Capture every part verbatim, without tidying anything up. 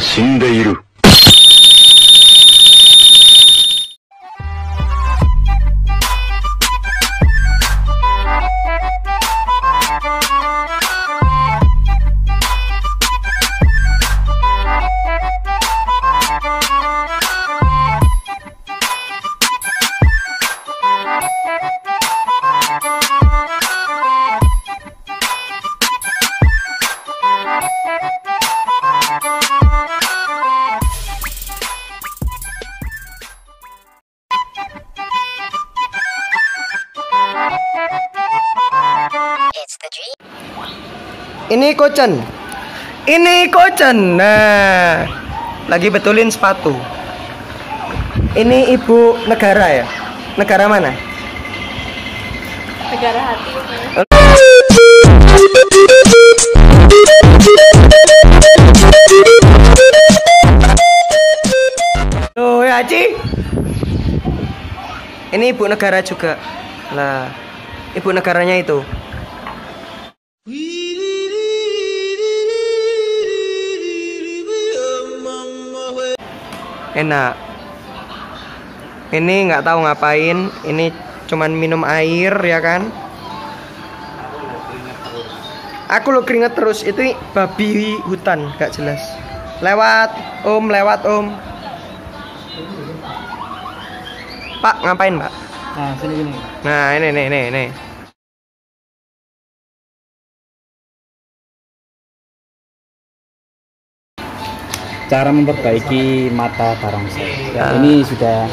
う死んでいる。Ini kocan, ini kocan. Nah, lagi betulin sepatu. Ini ibu negara ya? Negara mana? Negara hati. Loh, ya Ci. Ini ibu negara juga. Nah, ibu negaranya itu. Enak. Ini nggak tahu ngapain. Ini cuman minum air ya kan. Aku lo keringet terus. Itu babi hutan, nggak jelas. Lewat om, lewat om. Pak ngapain pak? Nah sini gini. Nah ini nih nih nih. Cara memperbaiki mata barongsai. Ya, nah. Ini sudah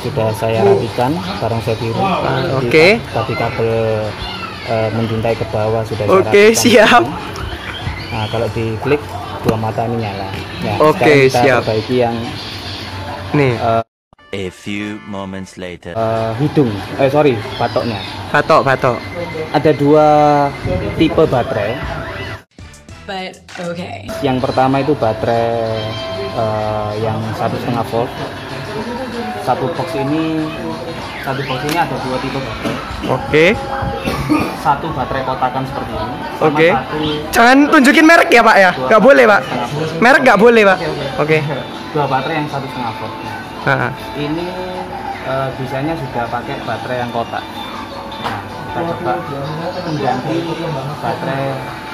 sudah saya rapikan barongsai biru. Nah, Oke. Okay. Tadi kabel e, menjuntai ke bawah sudah. Oke okay, siap. Ini. Nah kalau diklik dua mata ini nyala. Ya, Oke okay, siap. Perbaiki yang nih. E, A few moments later. E, hidung. Eh sorry batoknya. Batok batok. Ada dua tipe baterai. But, okay. Yang pertama itu baterai uh, yang satu setengah volt. Satu box ini, satu box ini ada dua tipe baterai. Oke. Okay. Satu baterai kotakan seperti ini. Oke. Okay. Satu... Jangan tunjukin merek ya pak ya. Gak boleh pak. Merek gak boleh pak. Oke. Okay. Dua baterai yang satu setengah volt. Nah, ini uh, desainnya sudah pakai baterai yang kotak. Nah, kita coba mengganti baterai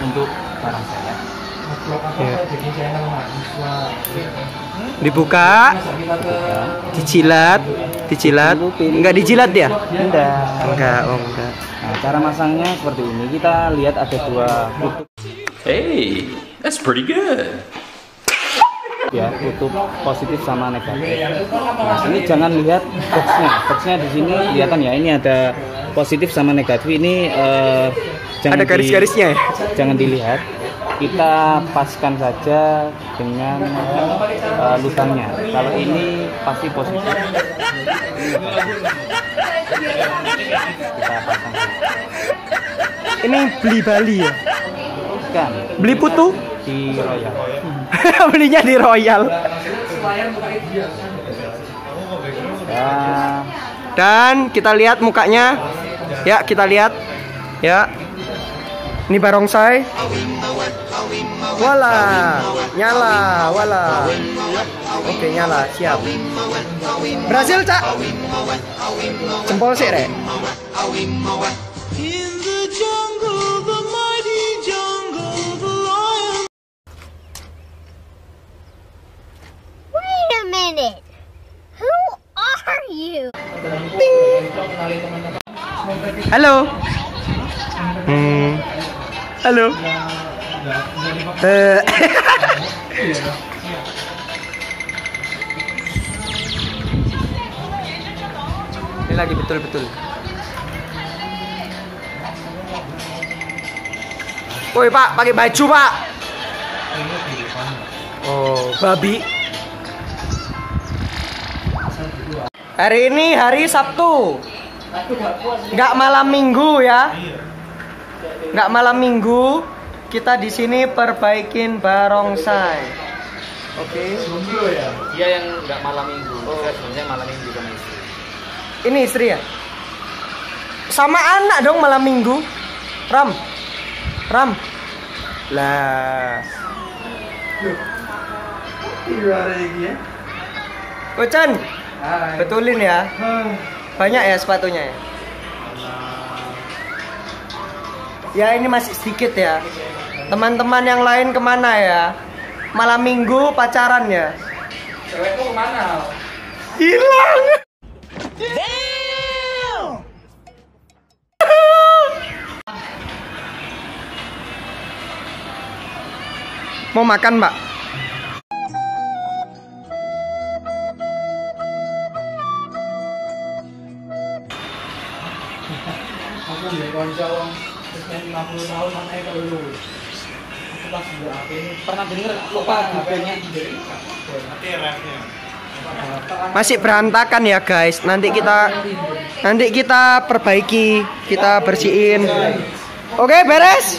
untuk barang saya. Ya. Dibuka, dicilat, dicilat, enggak dijilat ya? Enggak, enggak, oh, enggak. Nah, cara masangnya seperti ini. Kita lihat ada dua. Hey, that's pretty good. Ya, tutup positif sama negatif. Nah, ini jangan lihat boxnya. Boxnya di sini kelihatan ya. Ini ada positif sama negatif. Ini uh, jangan ada garis-garisnya ya? Jangan dilihat, kita paskan saja dengan uh, lubangnya. Kalau ini pasti positif. Kita pasang. Ini beli Bali ya? Bukan. Beli putu? Di Royal. Hmm. Belinya di Royal. Nah. Dan kita lihat mukanya. Ya, kita lihat. Ya. Ini barongsai. Wala, nyala, wala. Oke, nyala, siap. Berhasil, Cak. Jempol sih, Rek. Wait a minute. Who are you? Ting. Halo. Hmm. Halo. Uh, ini lagi betul-betul. Woi pak, pakai baju pak. Oh, babi. Hari ini hari Sabtu. Nggak malam minggu ya. Nggak malam minggu. Kita di sini perbaikin barongsai. Oke. Okay. Dia yang nggak malam minggu. Oh. Sebenarnya malam minggu sama istri. Ini istri ya? Sama anak dong malam minggu. Ram. Ram. Lah. Kocan, betulin ya. Banyak ya sepatunya ya. Ya ini masih sedikit ya. Teman-teman yang lain kemana ya? Malam minggu pacaran ya? Cewekku kemana? Hilang. Mau makan mbak? Aku udah konjol. lima puluh tahun aneh kalau lu. Aku pas juga aku pernah denger lupa H P-nya. Masih berantakan ya guys. Nanti kita nanti kita perbaiki, kita bersihin. Oke, beres.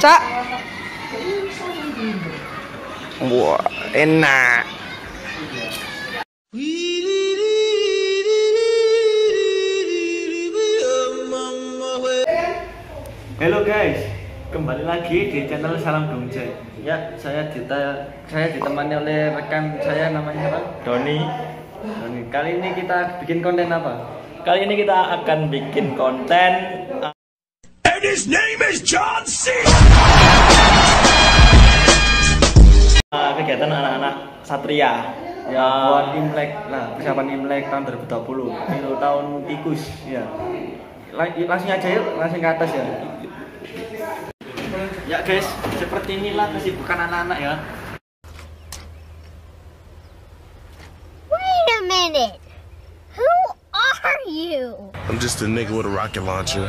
Cak. Wah, enak. Halo guys, kembali lagi di channel Salam Dongje. Ya, saya Dita, saya ditemani oleh rekan saya namanya Doni. Doni. Kali ini kita bikin konten apa? Kali ini kita akan bikin konten. And his name is Johnson. Kegiatan anak-anak satria. Ya, buat Imlek lah, persiapan Imlek tahun dua ribu dua puluh. Itu tahun tikus, ya. Langsung aja yuk, langsung ke atas ya. Ya guys, seperti inilah kesibukan anak-anak ya. Wait a minute, who are you? I'm just a nigga with a rocket launcher.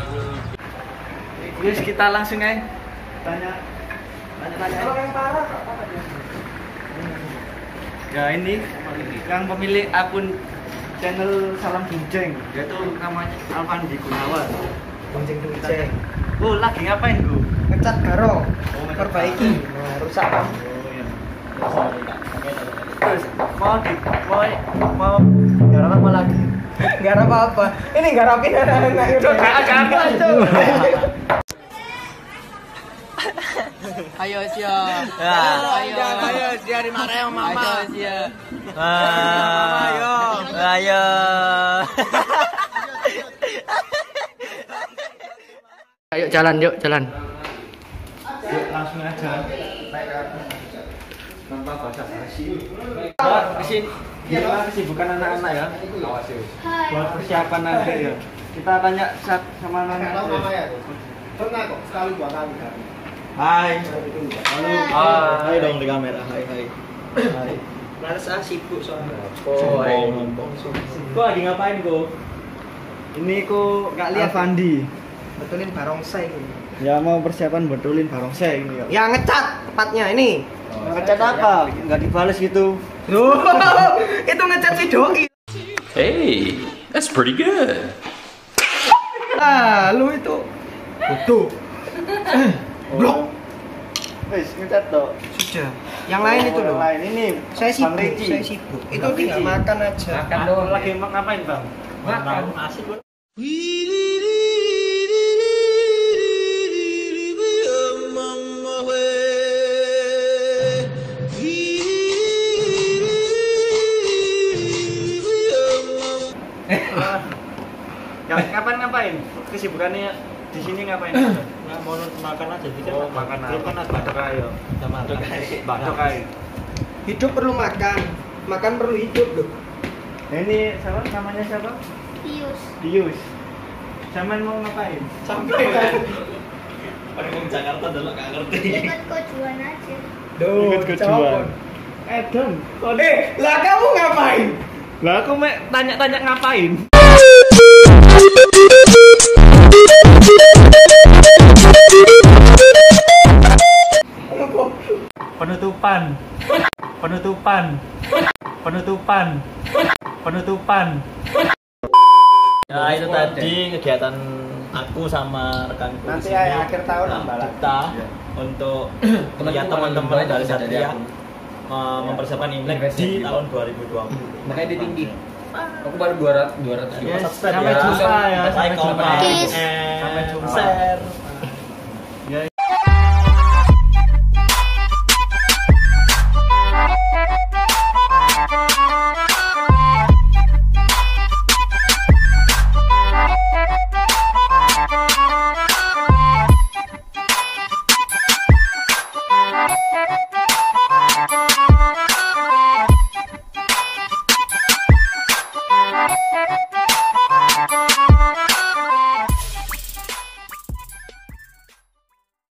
Guys, kita langsung aja tanya, tanya-tanya. Ya ini yang pemilik akun channel Salam Dongje, yaitu namanya Alfandy Gunawan. Dongje Dongje. Gue lagi ngapain gue? Ngecat garo, perbaiki, rusak. Terus mau di, mau, mau garap apa lagi? Garap apa apa? Ini garapin anak-anak. Coba garap itu. Ayo siap. Ayo, ayo siap dimarahin mama. Ayo siap. Ayo, ayo. Ayo jalan, yuk jalan. Yuk langsung aja. Naik ke atas. Tanpa basa-basi. Buat kesibukan anak-anak ya. Buat persiapan nanti ya. Kita tanya sama anak-anak ya. Pernah kok sekali buat kami. Hai. Halo. Hai dong di kamera. Hai, hai. Hai. Males ah sibuk soalnya. Oh, kok lagi ngapain kok? Ini kok enggak lihat Alfandy. Betulin barongsai ini. Ya mau persiapan betulin barongsai ini ya. Ya ngecat tepatnya ini. Oh, ngecat apa? Enggak dibales gitu. Loh, itu ngecat si doi. Hey, that's pretty good. Ah, lu itu. Bodoh. Blok. Wes ngecat toh. Sudah. Yang lain itu loh. Lain ini. Saya sibuk, saya sibuk. Itu tinggal makan aja. Makan doang. Lagi ngapain, Bang? Makan asik. Kapan ngapain? Kesibukannya di sini ngapain? Nggak mau makan aja kita. Oh, makan aja. Belum pernah batok ayo. Batok ayo. Batok ayo. Hidup perlu makan, makan perlu hidup loh. Nah, ini siapa? Namanya siapa? Pius. Pius. Saman mau ngapain? Sampai kan. Orang orang Jakarta dulu nggak ngerti. Ikut kojuan aja. Duh, ikut kojuan. Eh, dong. Eh, lah kamu ngapain? Lah aku mek tanya-tanya ngapain? Penutupan, penutupan, penutupan, penutupan. Nah itu tadi kegiatan aku sama rekanku. Nanti ya akhir tahun kita untuk teman-teman dari Satria mempersiapkan Imlek di tahun dua ribu dua puluh. Makanya dia tinggi. Aku baru dua ratus dua ratus lima puluh subscribe ya. Sampai jumpa ya. Sampai jumpa. Sampai jumpa.